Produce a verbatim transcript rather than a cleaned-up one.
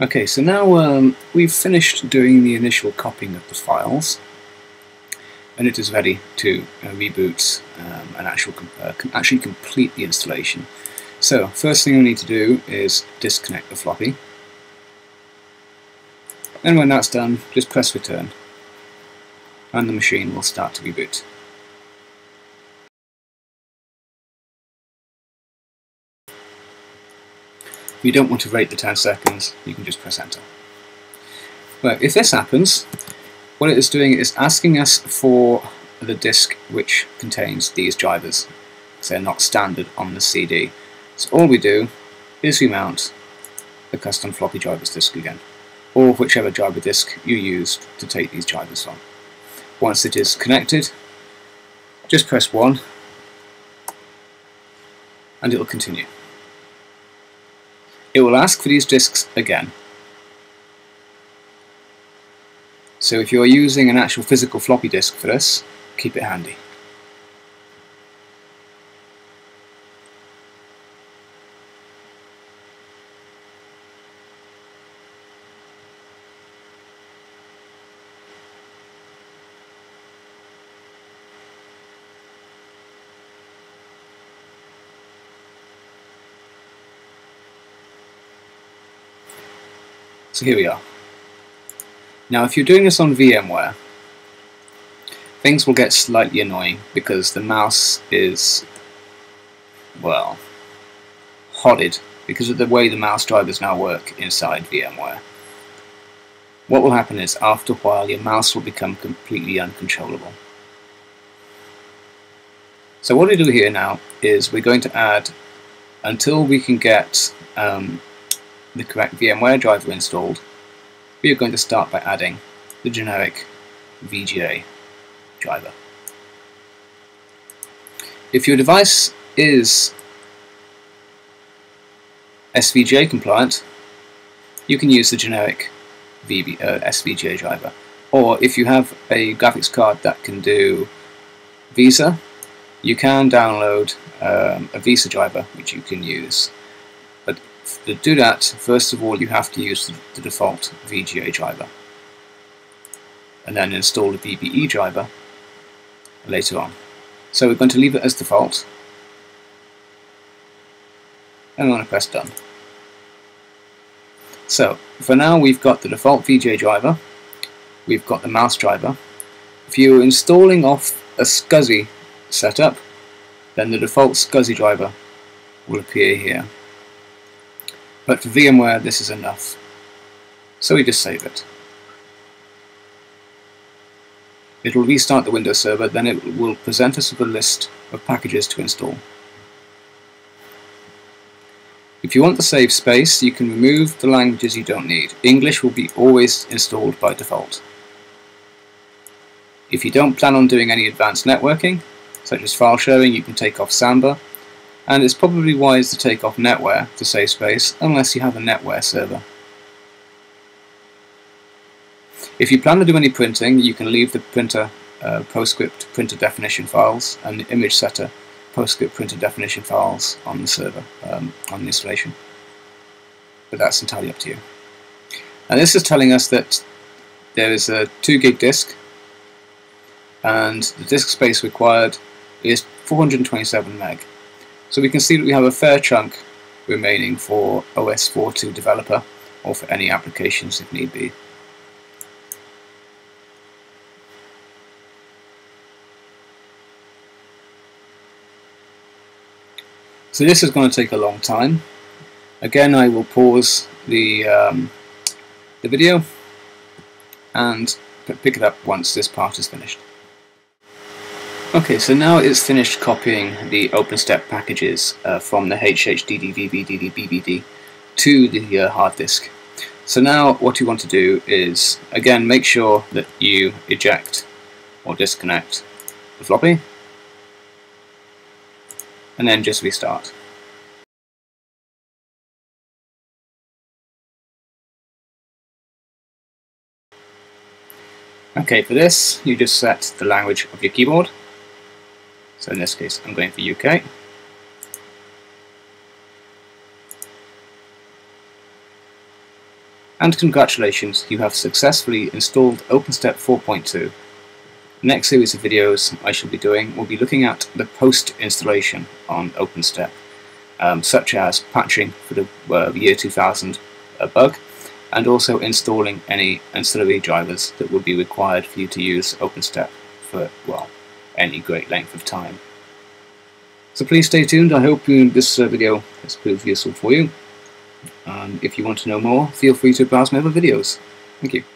Okay, so now um, we've finished doing the initial copying of the files, and it is ready to uh, reboot um, and actual com uh, com actually complete the installation. So first thing we need to do is disconnect the floppy, and when that's done, just press return and the machine will start to reboot. If you don't want to wait the ten seconds, you can just press enter. Well, if this happens, what it is doing is asking us for the disk which contains these drivers, because they're not standard on the C D. So all we do is we mount the custom floppy drivers disk again, or whichever driver disk you used to take these drivers from. Once it is connected, just press one and it will continue. It will ask for these disks again. So if you're using an actual physical floppy disk for this, keep it handy. So here we are. Now if you're doing this on VMware, things will get slightly annoying because the mouse is, well, hotted because of the way the mouse drivers now work inside VMware. What will happen is after a while your mouse will become completely uncontrollable. So what we do here now is we're going to add, until we can get um, the correct VMware driver installed, we are going to start by adding the generic V G A driver. If your device is S V G A compliant, you can use the generic V B, uh, S V G A driver. Or if you have a graphics card that can do Visa, you can download um, a Visa driver which you can use. To do that, first of all, you have to use the default V G A driver and then install the V B E driver later on. So we're going to leave it as default and I'm going to press done. So for now we've got the default V G A driver, we've got the mouse driver. If you're installing off a SCSI setup, then the default SCSI driver will appear here. But for VMware, this is enough. So we just save it. It will restart the Windows server, then it will present us with a list of packages to install. If you want to save space, you can remove the languages you don't need. English will be always installed by default. If you don't plan on doing any advanced networking, such as file sharing, you can take off Samba. And it's probably wise to take off NetWare to save space, unless you have a NetWare server. If you plan to do any printing, you can leave the printer uh, PostScript printer definition files and the image setter PostScript printer definition files on the server, um, on the installation. But that's entirely up to you. And this is telling us that there is a two gig disk, and the disk space required is four hundred twenty-seven meg. So we can see that we have a fair chunk remaining for O S four point two developer, or for any applications if need be. So this is going to take a long time. Again, I will pause the, um, the video and pick it up once this part is finished. Okay, so now it's finished copying the OpenStep packages uh, from the H H D D V B D D B B D to the uh, hard disk. So now what you want to do is, again, make sure that you eject or disconnect the floppy and then just restart. Okay, for this, you just set the language of your keyboard. So in this case, I'm going for U K. And congratulations, you have successfully installed OpenStep four point two. Next series of videos I shall be doing will be looking at the post installation on OpenStep, um, such as patching for the uh, year two thousand uh, bug, and also installing any ancillary drivers that would be required for you to use OpenStep for, well, any great length of time. So please stay tuned. I hope you, this uh, video has proved useful for you. And if you want to know more, feel free to browse my other videos. Thank you.